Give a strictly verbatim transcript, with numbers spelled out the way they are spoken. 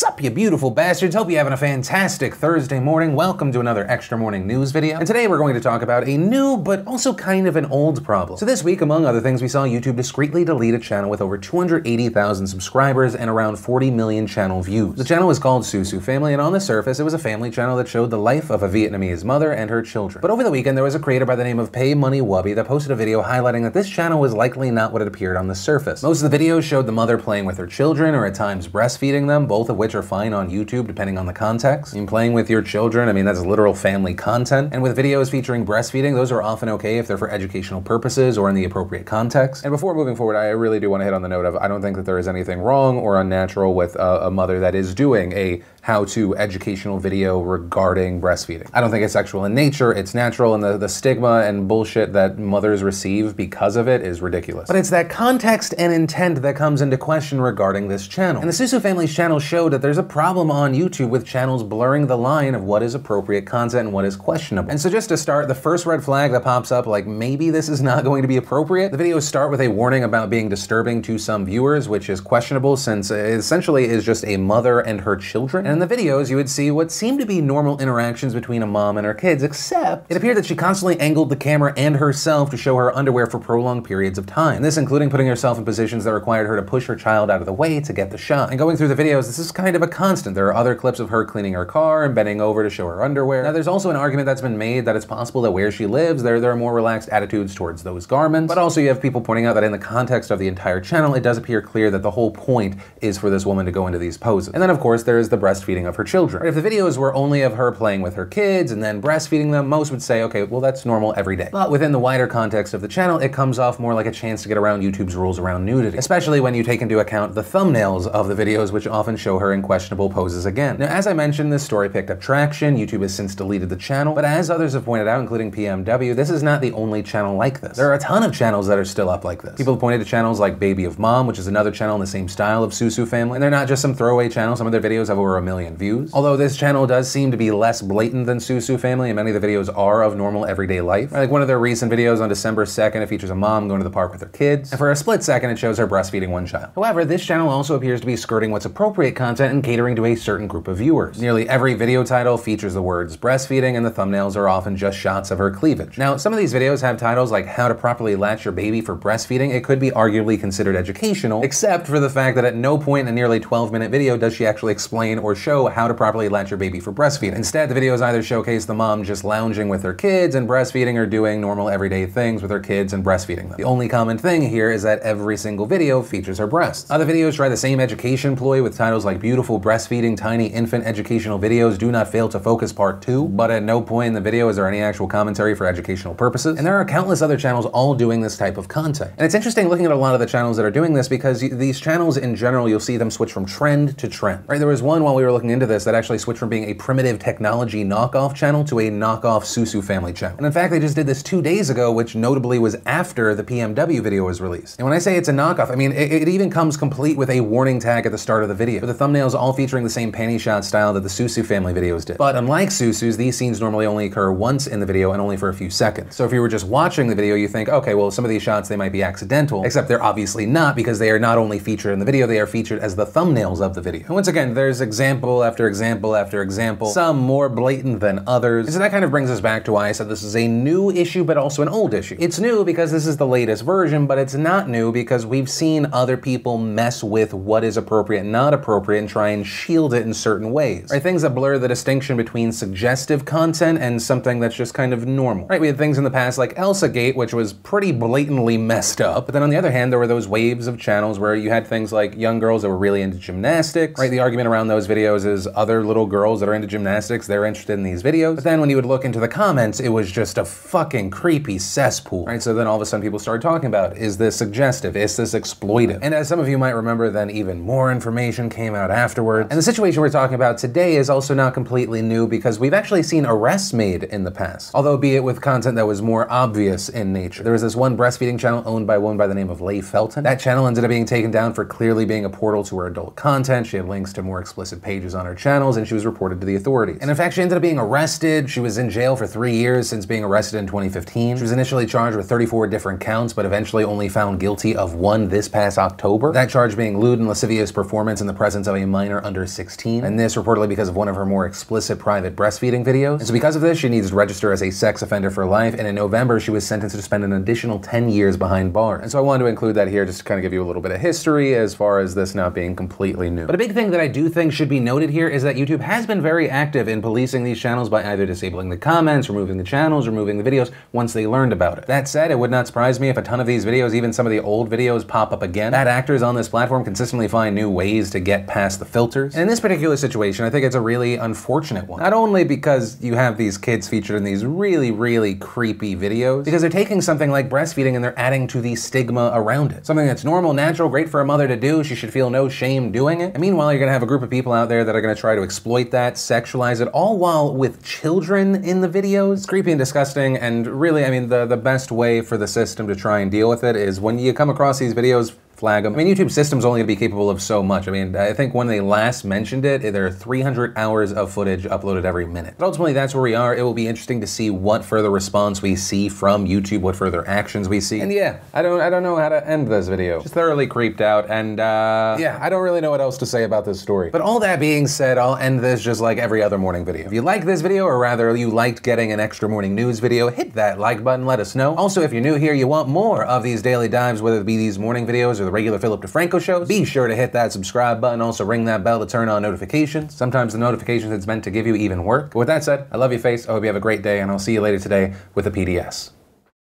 What's up, you beautiful bastards? Hope you're having a fantastic Thursday morning. Welcome to another Extra Morning News video. And today we're going to talk about a new, but also kind of an old problem. So this week, among other things, we saw YouTube discreetly delete a channel with over two hundred eighty thousand subscribers and around forty million channel views. The channel is called Susu Family, and on the surface, it was a family channel that showed the life of a Vietnamese mother and her children. But over the weekend, there was a creator by the name of Pay Money Wubby that posted a video highlighting that this channel was likely not what it appeared on the surface. Most of the videos showed the mother playing with her children or at times breastfeeding them, both of which are fine on YouTube depending on the context. And playing with your children, I mean, that's literal family content. And with videos featuring breastfeeding, those are often okay if they're for educational purposes or in the appropriate context. And before moving forward, I really do want to hit on the note of I don't think that there is anything wrong or unnatural with a, a mother that is doing a how-to educational video regarding breastfeeding. I don't think it's sexual in nature, it's natural, and the, the stigma and bullshit that mothers receive because of it is ridiculous. But it's that context and intent that comes into question regarding this channel. And the Susu Family's channel showed that there's a problem on YouTube with channels blurring the line of what is appropriate content and what is questionable. And so just to start, the first red flag that pops up, like maybe this is not going to be appropriate, the videos start with a warning about being disturbing to some viewers, which is questionable since it essentially is just a mother and her children. And in the videos, you would see what seemed to be normal interactions between a mom and her kids, except it appeared that she constantly angled the camera and herself to show her underwear for prolonged periods of time. And this including putting herself in positions that required her to push her child out of the way to get the shot. And going through the videos, this is kind kind of a constant. There are other clips of her cleaning her car and bending over to show her underwear. Now, there's also an argument that's been made that it's possible that where she lives, there, there are more relaxed attitudes towards those garments. But also you have people pointing out that in the context of the entire channel, it does appear clear that the whole point is for this woman to go into these poses. And then of course, there is the breastfeeding of her children. Right? If the videos were only of her playing with her kids and then breastfeeding them, most would say, okay, well, that's normal every day. But within the wider context of the channel, it comes off more like a chance to get around YouTube's rules around nudity, especially when you take into account the thumbnails of the videos, which often show her in questionable poses again. Now, as I mentioned, this story picked up traction. YouTube has since deleted the channel, but as others have pointed out, including P M W, this is not the only channel like this. There are a ton of channels that are still up like this. People have pointed to channels like Baby of Mom, which is another channel in the same style of Susu Family, and they're not just some throwaway channel. Some of their videos have over a million views. Although this channel does seem to be less blatant than Susu Family, and many of the videos are of normal everyday life. Like one of their recent videos on December second, it features a mom going to the park with her kids, and for a split second, it shows her breastfeeding one child. However, this channel also appears to be skirting what's appropriate content and catering to a certain group of viewers. Nearly every video title features the words breastfeeding, and the thumbnails are often just shots of her cleavage. Now, some of these videos have titles like how to properly latch your baby for breastfeeding. It could be arguably considered educational, except for the fact that at no point in a nearly twelve minute video does she actually explain or show how to properly latch your baby for breastfeeding. Instead, the videos either showcase the mom just lounging with her kids and breastfeeding, or doing normal everyday things with her kids and breastfeeding them. The only common thing here is that every single video features her breasts. Other videos try the same education ploy with titles like beautiful breastfeeding tiny infant educational videos do not fail to focus part two, but at no point in the video is there any actual commentary for educational purposes. And there are countless other channels all doing this type of content. And it's interesting looking at a lot of the channels that are doing this, because these channels in general, you'll see them switch from trend to trend, right? There was one while we were looking into this that actually switched from being a primitive technology knockoff channel to a knockoff Susu Family channel. And in fact, they just did this two days ago, which notably was after the P M W video was released. And when I say it's a knockoff, I mean, it, it even comes complete with a warning tag at the start of the video. The thumbnails all featuring the same panty shot style that the Susu Family videos did. But unlike Susu's, these scenes normally only occur once in the video and only for a few seconds. So if you were just watching the video, you think, okay, well, some of these shots, they might be accidental, except they're obviously not, because they are not only featured in the video, they are featured as the thumbnails of the video. And once again, there's example after example after example, some more blatant than others. And so that kind of brings us back to why I said this is a new issue, but also an old issue. It's new because this is the latest version, but it's not new because we've seen other people mess with what is appropriate and not appropriate and try and shield it in certain ways. Right, things that blur the distinction between suggestive content and something that's just kind of normal. Right, we had things in the past like Elsagate, which was pretty blatantly messed up. But then on the other hand, there were those waves of channels where you had things like young girls that were really into gymnastics. Right, the argument around those videos is other little girls that are into gymnastics, they're interested in these videos. But then when you would look into the comments, it was just a fucking creepy cesspool. Right, so then all of a sudden people started talking about, is this suggestive? Is this exploitive? And as some of you might remember, then even more information came out afterwards. And the situation we're talking about today is also not completely new, because we've actually seen arrests made in the past, although be it with content that was more obvious in nature. There was this one breastfeeding channel owned by a woman by the name of Leigh Felton. That channel ended up being taken down for clearly being a portal to her adult content. She had links to more explicit pages pages on her channels, and she was reported to the authorities. And in fact, she ended up being arrested. She was in jail for three years since being arrested in twenty fifteen. She was initially charged with thirty-four different counts, but eventually only found guilty of one this past October. That charge being lewd and lascivious performance in the presence of a minor under sixteen, and this reportedly because of one of her more explicit private breastfeeding videos. And so because of this, she needs to register as a sex offender for life, and in November, she was sentenced to spend an additional ten years behind bars. And so I wanted to include that here just to kind of give you a little bit of history as far as this not being completely new. But a big thing that I do think should be noted here is that YouTube has been very active in policing these channels by either disabling the comments, removing the channels, removing the videos once they learned about it. That said, it would not surprise me if a ton of these videos, even some of the old videos, pop up again. Bad actors on this platform consistently find new ways to get past the filters. And in this particular situation, I think it's a really unfortunate one. Not only because you have these kids featured in these really, really creepy videos, because they're taking something like breastfeeding and they're adding to the stigma around it. Something that's normal, natural, great for a mother to do. She should feel no shame doing it. And meanwhile, you're gonna have a group of people out there that are gonna try to exploit that, sexualize it, all while with children in the videos. It's creepy and disgusting, and really, I mean, the, the best way for the system to try and deal with it is when you come across these videos, flag them. I mean, YouTube's system's only gonna be capable of so much. I mean, I think when they last mentioned it, there are three hundred hours of footage uploaded every minute. But ultimately, that's where we are. It will be interesting to see what further response we see from YouTube, what further actions we see. And yeah, I don't, I don't know how to end this video. Just thoroughly creeped out, and uh, yeah, I don't really know what else to say about this story. But all that being said, I'll end this just like every other morning video. If you like this video, or rather you liked getting an extra morning news video, hit that like button, let us know. Also, if you're new here, you want more of these daily dives, whether it be these morning videos or the regular Philip DeFranco shows, be sure to hit that subscribe button. Also ring that bell to turn on notifications. Sometimes the notifications it's meant to give you even work. But with that said, I love you, face. I hope you have a great day, and I'll see you later today with a P D S.